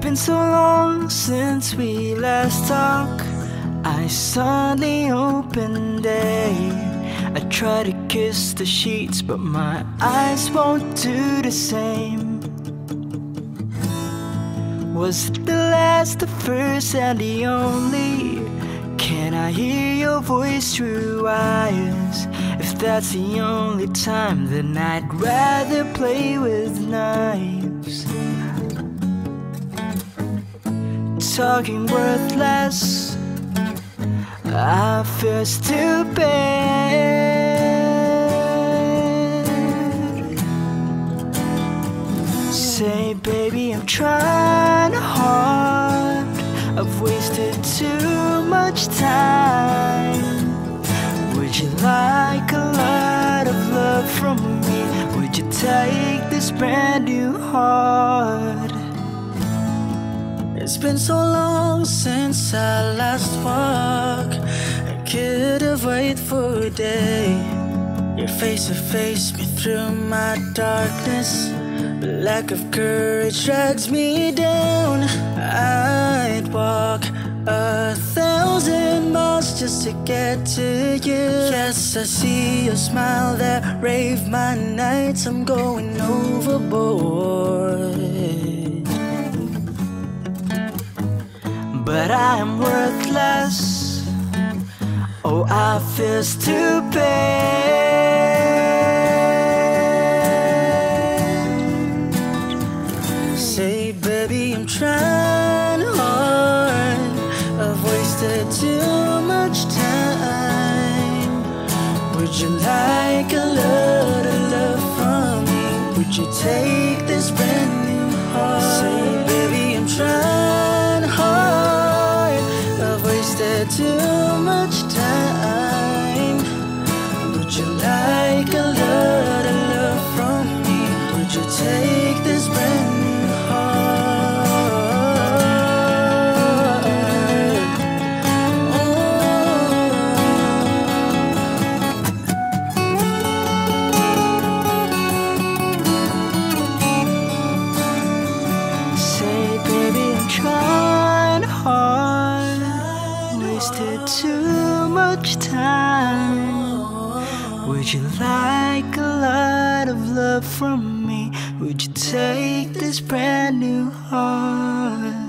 been so long since we last talked. I saw the open day. I try to kiss the sheets, but my eyes won't do the same. Was it the last, the first, and the only? Can I hear your voice through wires? If that's the only time, then I'd rather play with knives. Talking worthless, I feel stupid. Say, baby, I'm trying hard. I've wasted too much time. Would you like a lot of love from me? Would you take this brand new heart? It's been so long since I last walked. I could have waited for a day. Your face would face me through my darkness. The lack of courage drags me down. I'd walk 1,000 miles just to get to you. Yes, I see your smile that raved my nights. I'm going overboard. But I am worthless. Oh, I feel stupid. Say, baby, I'm trying hard. I've wasted too much time. Would you like a lot of love from me? Would you take this brand new heart? Say, baby, I'm trying hard. Wasted too much time. Would you like a lot of love from me? Would you take this brand new heart? Oh. Say, baby, I'm trying hard. Wasted too much time. Would you like a lot of love from me? Would you take this brand new heart?